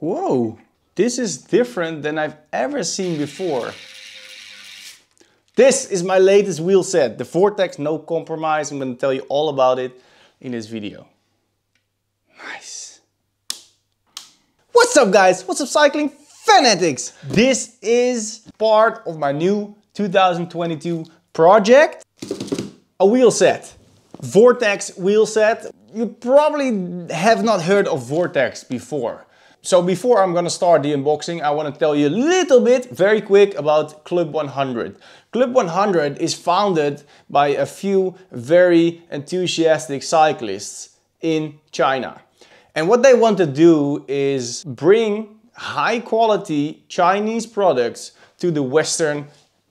Whoa, this is different than I've ever seen before. This is my latest wheel set, the Vortex No Compromise. I'm going to tell you all about it in this video. Nice. What's up, guys? What's up, cycling fanatics? This is part of my new 2022 project, a wheel set. Vortex wheel set. You probably have not heard of Vortex before. So before I'm gonna start the unboxing, I wanna tell you a little bit, very quick, about Club 100. Club 100 is founded by a few very enthusiastic cyclists in China. And what they want to do is bring high quality Chinese products to the Western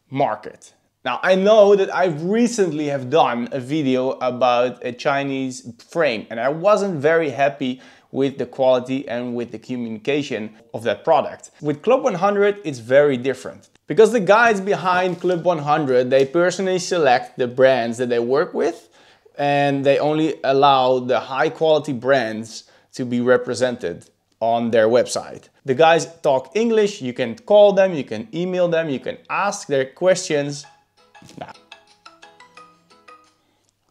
market. Now, I know that I recently have done a video about a Chinese frame, and I wasn't very happy with the quality and with the communication of that product. With Club 100, it's very different. Because the guys behind Club 100, they personally select the brands that they work with, and they only allow the high quality brands to be represented on their website. The guys talk English, you can call them, you can email them, you can ask their questions. Nah.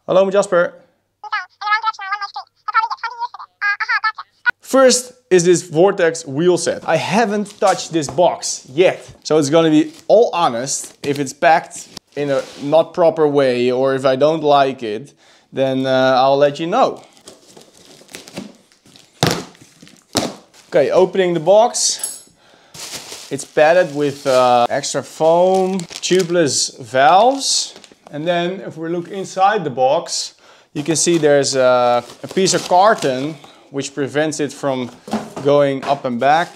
Hello, Jasper. First is this Vortex wheel set. I haven't touched this box yet, so it's gonna be all honest. If it's packed in a not proper way or if I don't like it, then I'll let you know. Okay, opening the box. It's padded with extra foam, tubeless valves. And then if we look inside the box, you can see there's a piece of carton which prevents it from going up and back.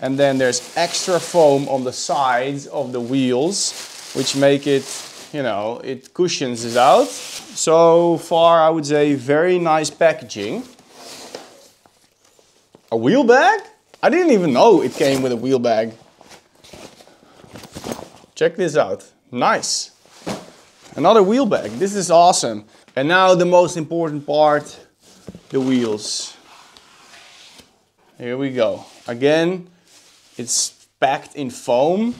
And then there's extra foam on the sides of the wheels, which make it, you know, it cushions it out. So far, I would say very nice packaging. A wheel bag? I didn't even know it came with a wheel bag. Check this out. Nice. Another wheel bag. This is awesome. And now the most important part, the wheels. Here we go. Again, it's packed in foam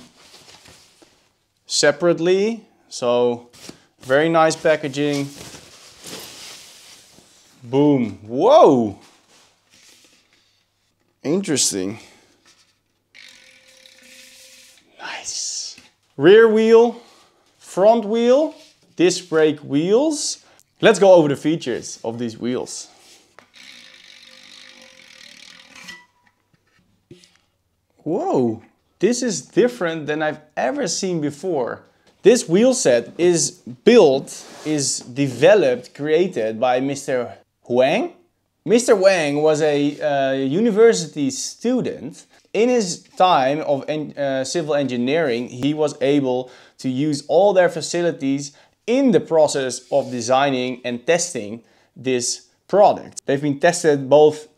separately. So very nice packaging. Boom. Whoa. Interesting. Nice. Rear wheel, front wheel, disc brake wheels. Let's go over the features of these wheels. Whoa, this is different than I've ever seen before. This wheel set is created by Mr. Huang. Mr. Huang was a university student. In his time of civil engineering, he was able to use all their facilities in the process of designing and testing this product. They've been tested both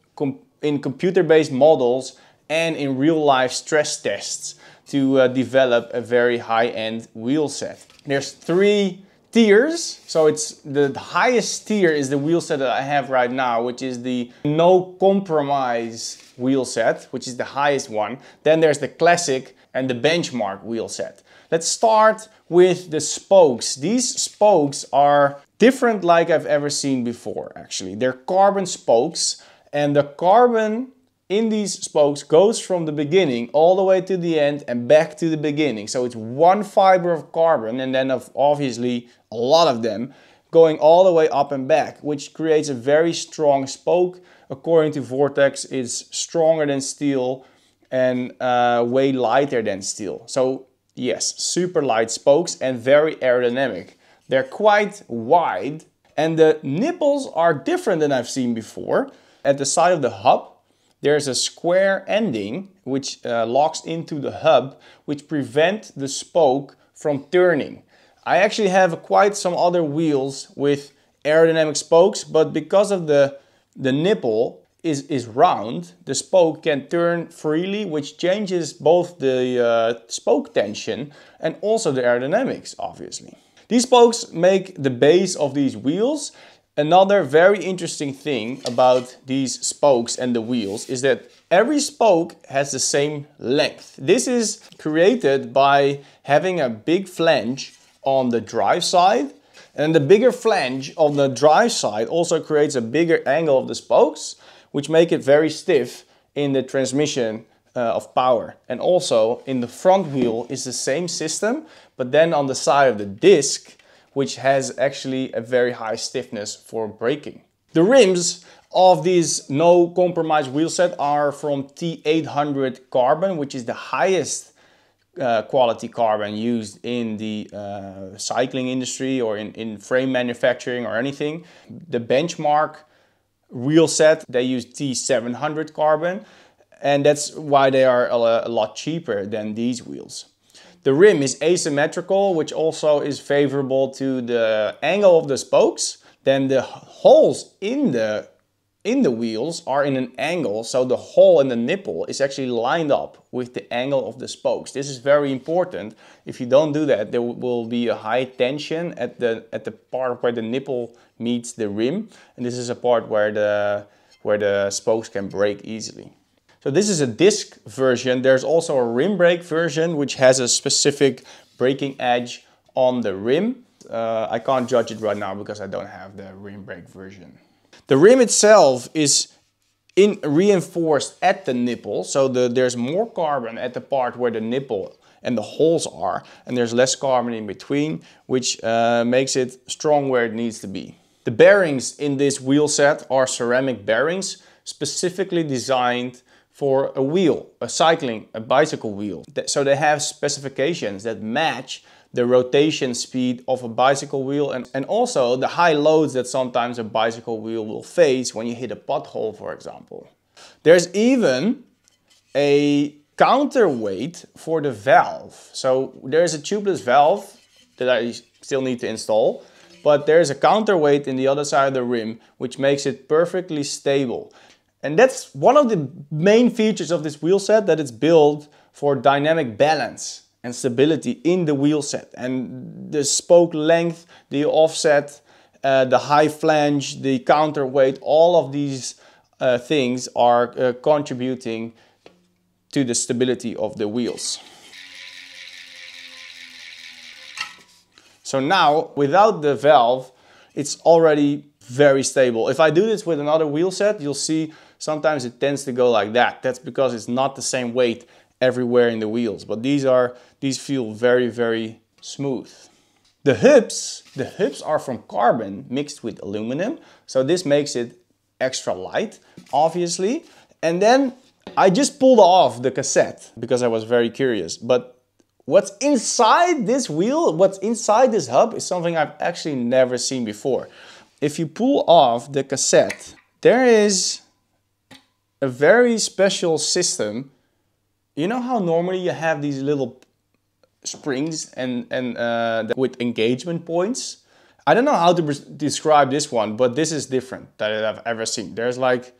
in computer-based models and in real-life stress tests to develop a very high-end wheel set. There's three tiers, so it's the highest tier is the wheel set that I have right now, which is the No Compromise wheel set, which is the highest one. Then there's the Classic and the Benchmark wheel set. Let's start with the spokes. These spokes are different like I've ever seen before, actually. They're carbon spokes, and the carbon in these spokes goes from the beginning all the way to the end and back to the beginning. So it's one fiber of carbon and then obviously a lot of them going all the way up and back, which creates a very strong spoke. According to Vortex, it's stronger than steel and way lighter than steel. So yes, super light spokes and very aerodynamic. They're quite wide and the nipples are different than I've seen before. At the side of the hub, there's a square ending which locks into the hub, which prevent the spoke from turning. I actually have quite some other wheels with aerodynamic spokes, but because of the nipple is round, the spoke can turn freely, which changes both the spoke tension and also the aerodynamics, obviously. These spokes make the base of these wheels. Another very interesting thing about these spokes and the wheels is that Every spoke has the same length. This is created by having a big flange on the drive side, and the bigger flange on the drive side also creates a bigger angle of the spokes, which make it very stiff in the transmission of power. And also in the front wheel is the same system, but then on the side of the disc, which has actually a very high stiffness for braking. The rims of these no compromise wheelset are from T800 carbon, which is the highest quality carbon used in the cycling industry or in frame manufacturing or anything. The benchmark wheel set, they use T700 carbon, and that's why they are a lot cheaper than these wheels. The rim is asymmetrical, which also is favorable to the angle of the spokes. Then the holes in the wheels are in an angle, so the hole in the nipple is actually lined up with the angle of the spokes. This is very important. If you don't do that, there will be a high tension at the part where the nipple meets the rim, and this is a part where the spokes can break easily. So this is a disc version. There's also a rim brake version, which has a specific braking edge on the rim. I can't judge it right now because I don't have the rim brake version. The rim itself is reinforced at the nipple, so there's more carbon at the part where the nipple and the holes are, and there's less carbon in between, which makes it strong where it needs to be. The bearings in this wheel set are ceramic bearings, specifically designed for a wheel, a bicycle wheel. So they have specifications that match the rotation speed of a bicycle wheel and also the high loads that sometimes a bicycle wheel will face when you hit a pothole, for example. There's even a counterweight for the valve. So there's a tubeless valve that I still need to install, but there's a counterweight in the other side of the rim, which makes it perfectly stable. And that's one of the main features of this wheel set, that it's built for dynamic balance and stability in the wheel set. And the spoke length, the offset, the high flange, the counterweight, all of these things are contributing to the stability of the wheels. So now, without the valve, it's already very stable. If I do this with another wheel set, you'll see sometimes it tends to go like that. That's because it's not the same weight everywhere in the wheels, but these feel very, very smooth. The hubs are from carbon mixed with aluminum, so this makes it extra light, obviously. And then I just pulled off the cassette because I was very curious, but what's inside this wheel, what's inside this hub is something I've actually never seen before. If you pull off the cassette, there is a very special system. You know how normally you have these little springs and with engagement points? I don't know how to describe this one, but this is different that I've ever seen. There's like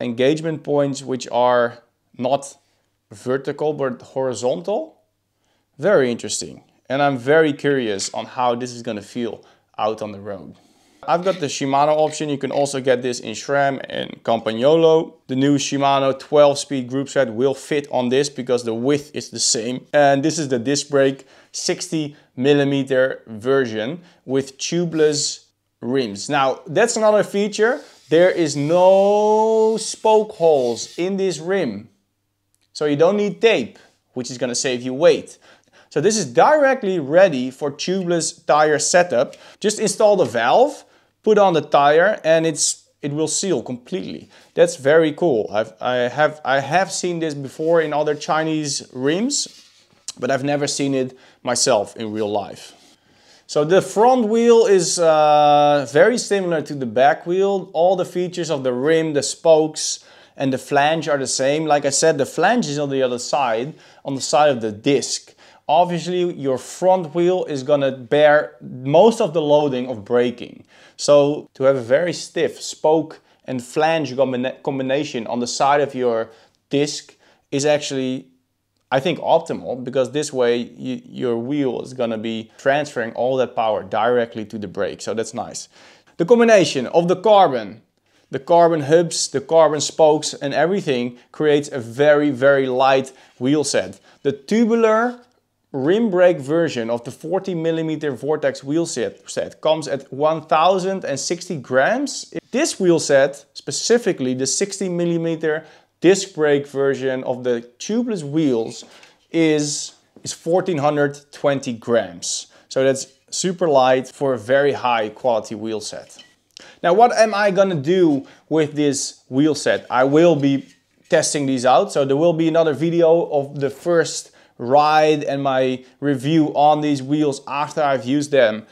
engagement points which are not vertical but horizontal. Very interesting. And I'm very curious on how this is going to feel out on the road. I've got the Shimano option. You can also get this in SRAM and Campagnolo. The new Shimano 12-speed group set will fit on this because the width is the same. And this is the disc brake 60mm version with tubeless rims. Now, that's another feature. There is no spoke holes in this rim. So you don't need tape, which is going to save you weight. So this is directly ready for tubeless tire setup. Just install the valve, put on the tire, and it will seal completely. That's very cool. I have seen this before in other Chinese rims, but I've never seen it myself in real life. So the front wheel is very similar to the back wheel. All the features of the rim, the spokes, and the flange are the same. Like I said, the flange is on the other side, on the side of the disc. Obviously, your front wheel is gonna bear most of the loading of braking. So to have a very stiff spoke and flange combination on the side of your disc is actually, I think, optimal, because this way your wheel is gonna be transferring all that power directly to the brake. So that's nice. The combination of the carbon, The carbon hubs, the carbon spokes and everything creates a very, very light wheel set. The tubular rim brake version of the 40mm Vortex wheel set comes at 1,060 grams. This wheel set, specifically the 60mm disc brake version of the tubeless wheels, is 1,420 grams. So that's super light for a very high quality wheel set. Now, what am I gonna do with this wheel set? I will be testing these out, so there will be another video of the first ride and my review on these wheels after I've used them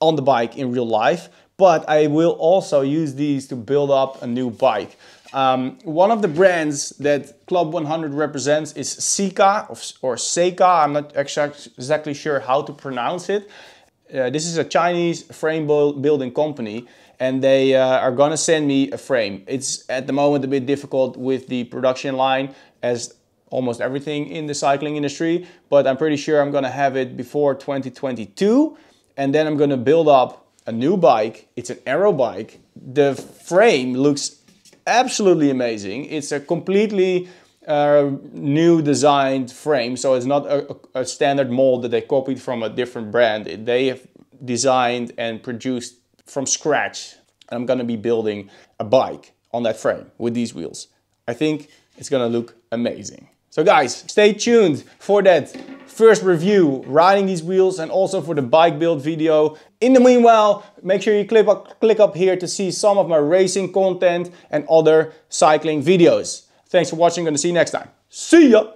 on the bike in real life. But I will also use these to build up a new bike. One of the brands that Club 100 represents is Seka or Seka. I'm not exactly sure how to pronounce it. This is a Chinese frame building company, and they are gonna send me a frame. It's at the moment a bit difficult with the production line, as almost everything in the cycling industry, but I'm pretty sure I'm gonna have it before 2022, and then I'm gonna build up a new bike. It's an aero bike. The frame looks absolutely amazing. It's a completely new designed frame, so it's not a standard mold that they copied from a different brand. They have designed and produced from scratch. And I'm gonna be building a bike on that frame with these wheels. I think it's gonna look amazing. So guys, stay tuned for that first review riding these wheels and also for the bike build video. In the meanwhile, make sure you click up here to see some of my racing content and other cycling videos. Thanks for watching, and see you next time. See ya!